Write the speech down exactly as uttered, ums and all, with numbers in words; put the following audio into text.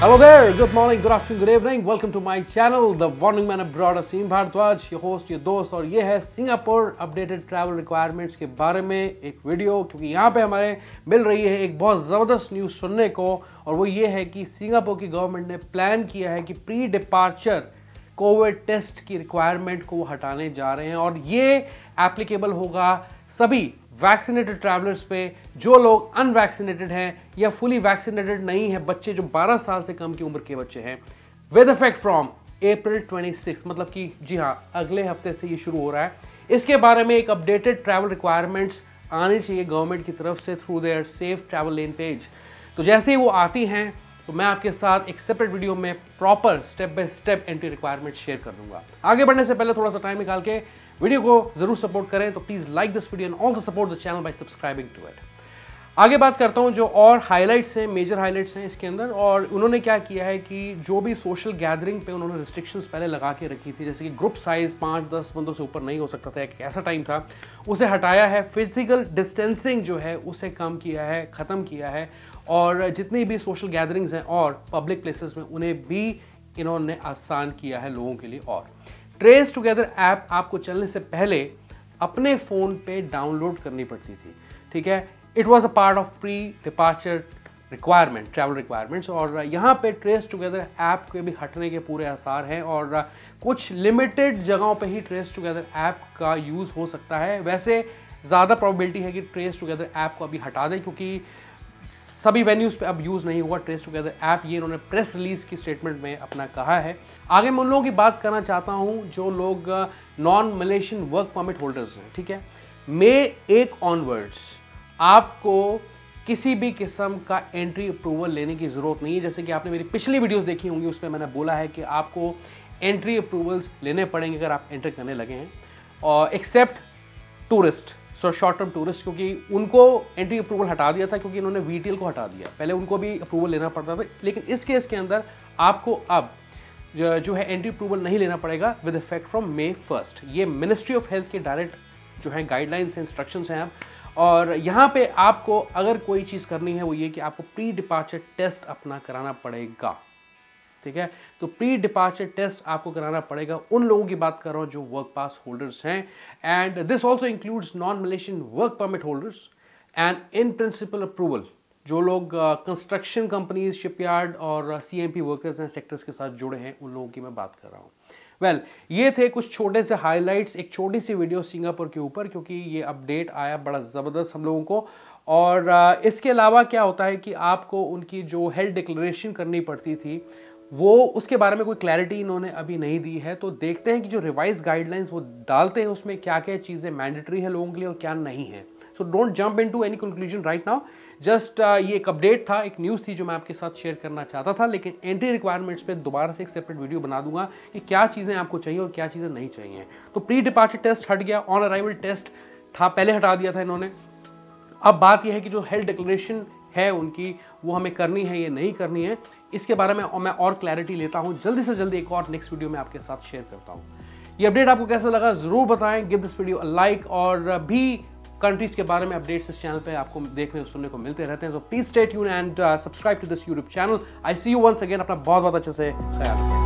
Hello there, good morning, good afternoon, good evening. Welcome to my channel, The Wandering Man Abroad, Assin Bhardwaj, your host, your दोस्त और ये है Singapore updated travel requirements के बारे में एक video, क्योंकि यहाँ पे हमारे मिल रही है एक बहुत ज़बरदस्त न्यूज़ सुनने को और वो ये है कि सिंगापुर की गवर्नमेंट ने प्लान किया है कि प्री डिपार्चर कोविड टेस्ट की रिक्वायरमेंट को हटाने जा रहे हैं और ये एप्लीकेबल होगा सभी वैक्सीनेटेड ट्रैवलर्स पे, जो लोग अनवैक्सीनेटेड हैं या फुली वैक्सीनेटेड नहीं है, बच्चे जो बारह साल से कम की उम्र के बच्चे हैं, विद इफेक्ट फ्रॉम अप्रैल छब्बीस, मतलब कि जी हाँ अगले हफ्ते से ये शुरू हो रहा है। इसके बारे में एक अपडेटेड ट्रैवल रिक्वायरमेंट्स आनी चाहिए गवर्नमेंट की तरफ से through their safe travel lane page. तो जैसे ही वो आती हैं तो मैं आपके साथ एक सेपरेट वीडियो में proper step by step entry requirement share कर दूंगा। आगे बढ़ने से पहले थोड़ा सा टाइम निकाल के वीडियो को जरूर सपोर्ट करें, तो please like this video and also support the channel by subscribing to it. आगे बात करता हूं जो और हाईलाइट्स हैं, मेजर हाईलाइट्स हैं इसके अंदर, और उन्होंने क्या किया है कि जो भी सोशल गैदरिंग पे उन्होंने रिस्ट्रिक्शंस पहले लगा के रखी थी, जैसे कि ग्रुप साइज़ पाँच दस बंदों से ऊपर नहीं हो सकता था, एक ऐसा टाइम था, उसे हटाया है। फिजिकल डिस्टेंसिंग जो है उसे कम किया है, ख़त्म किया है, और जितनी भी सोशल गैदरिंग्स हैं और पब्लिक प्लेसेस में उन्हें भी इन्होंने आसान किया है लोगों के लिए। और ट्रेस टुगेदर ऐप आपको चलने से पहले अपने फ़ोन पे डाउनलोड करनी पड़ती थी, ठीक है। It was a part of pre departure requirement, travel requirements, और यहाँ पे ट्रेस टुगेदर ऐप के भी हटने के पूरे आसार हैं और कुछ लिमिटेड जगहों पे ही ट्रेस टुगेदर ऐप का यूज़ हो सकता है। वैसे ज़्यादा प्रोबेबिलिटी है कि ट्रेस टुगेदर ऐप को अभी हटा दें, क्योंकि सभी वेन्यूज़ पे अब यूज़ नहीं हुआ ट्रेस टुगेदर ऐप, ये इन्होंने प्रेस रिलीज़ की स्टेटमेंट में अपना कहा है। आगे मैं उन लोगों की बात करना चाहता हूँ जो लोग non Malaysian work permit holders हैं, ठीक है। मई एक ऑनवर्ड्स आपको किसी भी किस्म का एंट्री अप्रूवल लेने की ज़रूरत नहीं है। जैसे कि आपने मेरी पिछली वीडियोस देखी होंगी, उसमें मैंने बोला है कि आपको एंट्री अप्रूवल्स लेने पड़ेंगे अगर आप एंटर करने लगे हैं, और except tourist, so short term tourist, क्योंकि उनको एंट्री अप्रूवल हटा दिया था क्योंकि इन्होंने वीटीएल को हटा दिया, पहले उनको भी अप्रूवल लेना पड़ता था। लेकिन इस केस के अंदर आपको अब जो है एंट्री अप्रूवल नहीं लेना पड़ेगा with effect from May first. ये मिनिस्ट्री ऑफ हेल्थ के डायरेक्ट जो है गाइडलाइंस इंस्ट्रक्शंस हैं आप, और यहाँ पे आपको अगर कोई चीज़ करनी है वो ये कि आपको प्री डिपार्चर टेस्ट अपना कराना पड़ेगा, ठीक है। तो प्री डिपार्चर टेस्ट आपको कराना पड़ेगा, उन लोगों की बात कर रहा हूँ जो वर्क पास होल्डर्स हैं, and this also includes non Malaysian work permit holders and in principle approval, जो लोग कंस्ट्रक्शन कंपनीज, शिपयार्ड और सी एम पी वर्कर्स हैं, सेक्टर्स के साथ जुड़े हैं, उन लोगों की मैं बात कर रहा हूँ। वेल well, ये थे कुछ छोटे से हाइलाइट्स, एक छोटी सी वीडियो सिंगापुर के ऊपर, क्योंकि ये अपडेट आया बड़ा ज़बरदस्त हम लोगों को। और इसके अलावा क्या होता है कि आपको उनकी जो हेल्थ डिक्लेरेशन करनी पड़ती थी वो, उसके बारे में कोई क्लैरिटी इन्होंने अभी नहीं दी है। तो देखते हैं कि जो रिवाइज गाइडलाइंस वो डालते हैं उसमें क्या क्या चीज़ें मैंडेटरी है लोगों के लिए और क्या नहीं है। So don't jump into any conclusion right now, just ये एक अपडेट था, एक न्यूज़ थी जो मैं आपके साथ शेयर करना चाहता था। लेकिन एंट्री रिक्वायरमेंट्स पे दोबारा से एक सेपरेट वीडियो बना दूंगा कि क्या चीज़ें आपको चाहिए और क्या चीज़ें नहीं चाहिए। तो प्री डिपार्चर टेस्ट हट गया, ऑन अराइवल टेस्ट था, पहले हटा दिया था इन्होंने। अब बात यह है कि जो हेल्थ डिक्लेरेशन है उनकी वो हमें करनी है या नहीं करनी है, इसके बारे में मैं और क्लैरिटी लेता हूँ, जल्दी से जल्दी एक और नेक्स्ट वीडियो में आपके साथ शेयर करता हूँ। ये अपडेट आपको कैसा लगा ज़रूर बताएं, give this video a like, और भी कंट्रीज़ के बारे में अपडेट्स इस चैनल पे आपको देखने और सुनने को मिलते रहते हैं। तो please stay tuned and subscribe to this YouTube channel. I see you once again, अपना बहुत बहुत अच्छे से ख्याल रखें।